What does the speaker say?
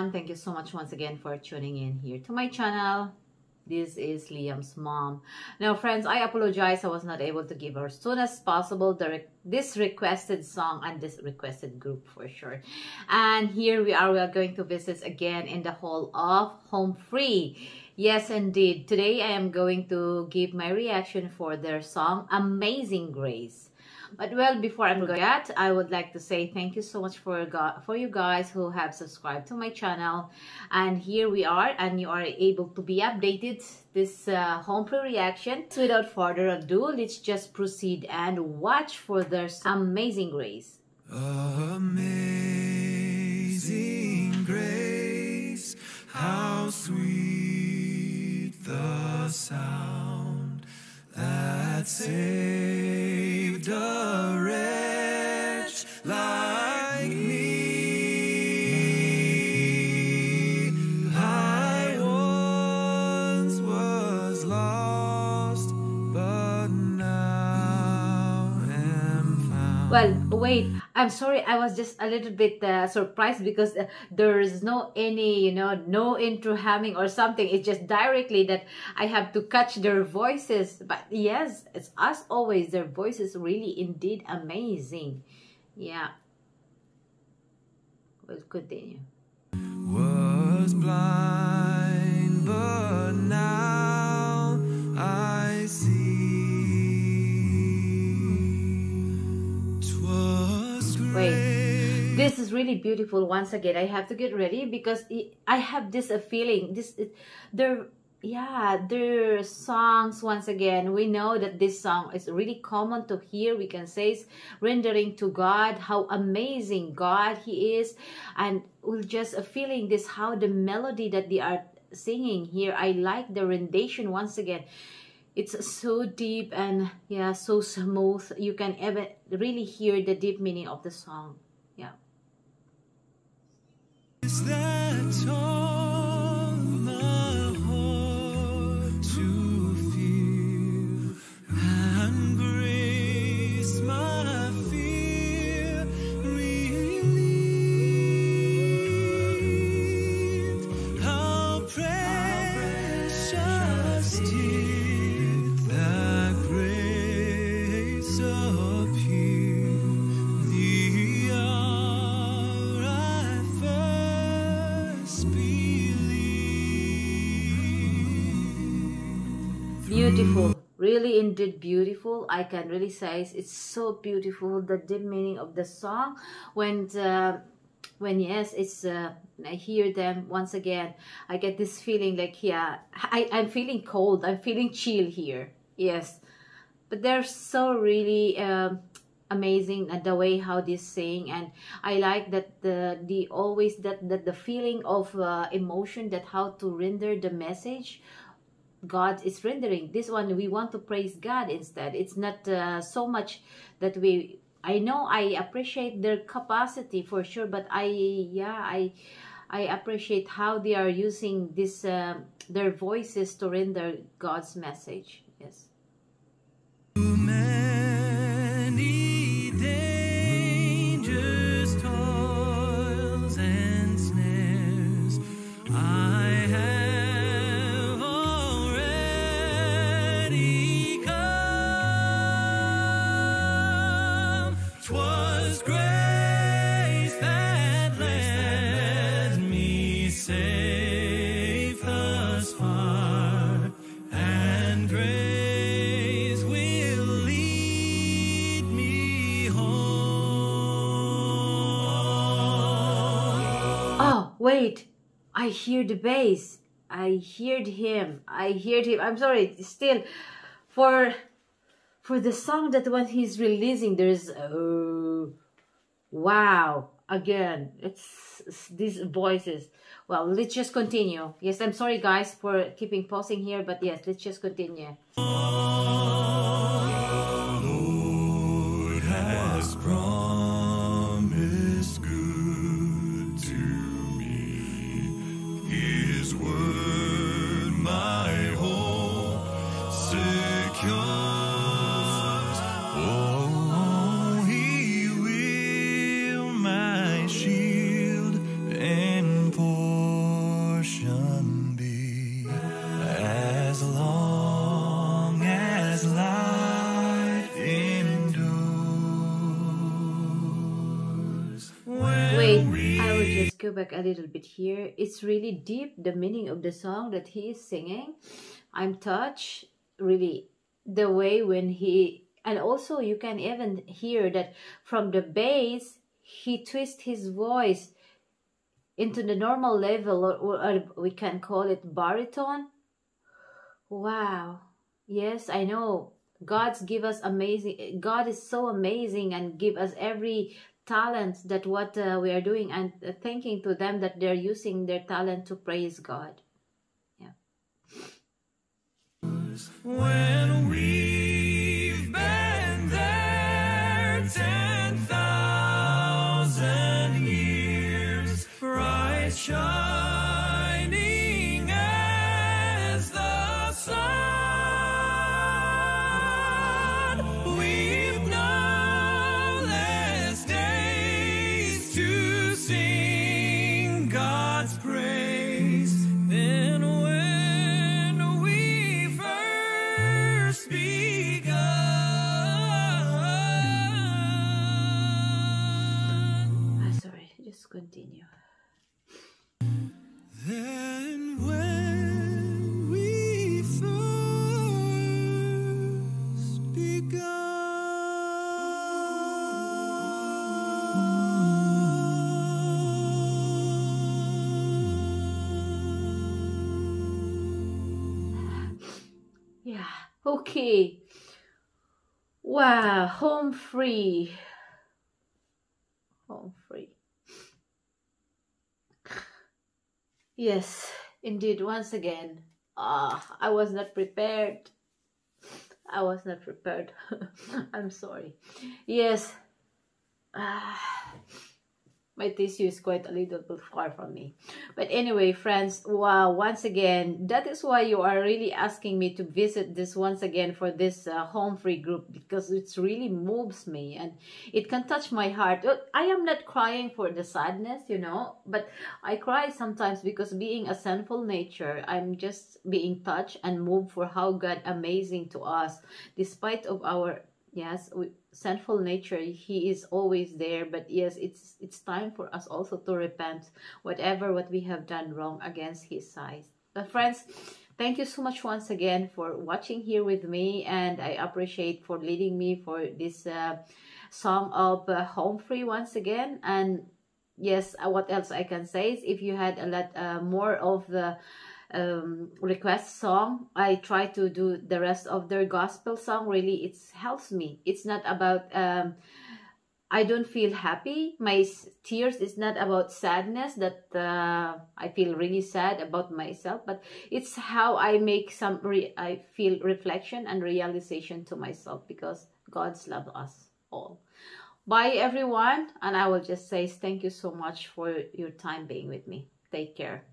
everyone, thank you so much once again for tuning in here to my channel. This is Liam's mom. Now friends, I apologize, I was not able to give her as soon as possible this requested song and this requested group for sure. And here we are going to visit again in the hall of Home Free. Yes indeed, today I am going to give my reaction for their song Amazing Grace. But well, before I forget, I would like to say thank you so much for you guys who have subscribed to my channel. And here we are, and you are able to be updated this Home Free reaction. So without further ado, let's just proceed and watch for their Amazing Grace. Amazing Grace, how sweet the sound that saved us. Well, wait, I'm sorry, I was just a little bit surprised because there's no any, you know, no intro humming or something. It's just directly that I have to catch their voices. But yes, it's as always, their voices really indeed amazing. Yeah. We'll continue. Was blind, but now I see. Wait, this is really beautiful. Once again, I have to get ready because I have this feeling. Their songs, once again, we know that this song is really common to hear. We can say it's rendering to God, how amazing God He is. And we're just feeling this, how the melody that they are singing here. I like the rendition once again. It's so deep and yeah, so smooth. You can ever really hear the deep meaning of the song. Yeah. Is that all my heart to feel and grace my fear relieved? How precious dear. Beautiful, really indeed beautiful. I can really say it's so beautiful, the deep meaning of the song. When I hear them once again, I get this feeling like, yeah, I'm feeling cold, I'm feeling chill here. Yes, but they're so really amazing at the way how they sing, and I like that the always that the feeling of emotion, that how to render the message God is rendering. This one, we want to praise God instead. It's not so much that we, I know I appreciate their capacity for sure, but I appreciate how they are using this their voices to render God's message. Yes. Wait, I hear the bass. I heard him. I'm sorry, still for the song that when he's releasing, there's wow, again, it's these voices. Well, let's just continue. Yes, I'm sorry guys for keeping pausing here, but yes, let's just continue. Lord has promised good to His word, my hope, secures. Oh, He will my shield and pole. go back a little bit here. It's really deep, the meaning of the song that he is singing. I'm touched, really, the way when he... And also you can even hear that from the bass, he twists his voice into the normal level, or we can call it baritone. Wow. Yes, I know. God's give us amazing. God is so amazing and give us every talent that what we are doing, and thanking to them that they're using their talent to praise God. Yeah. When we've been there 10,000 years, bright shining as the sun. Continue. Then when we first began. Yeah, okay. Wow, Home Free. Home Free. Yes, indeed, once again. I was not prepared. I was not prepared. I'm sorry. Yes. My tissue is quite a little bit far from me. But anyway, friends, wow, once again, that is why you are really asking me to visit this once again for this Home Free group, because it really moves me and it can touch my heart. I am not crying for the sadness, you know, but I cry sometimes because being a sinful nature, I'm just being touched and moved for how God amazing to us, despite of our, yes, we, sinful nature, he is always there. But yes, it's time for us also to repent what we have done wrong against his sight. But friends, thank you so much once again for watching here with me, and I appreciate for leading me for this song of Home Free once again. And yes, what else I can say is if you had a lot more of the request song, I try to do the rest of their gospel song. Really, it helps me. It's not about I don't feel happy, my tears is not about sadness that I feel really sad about myself, but it's how I make some I feel reflection and realization to myself, because God's love us all. Bye everyone, and I will just say thank you so much for your time being with me. Take care.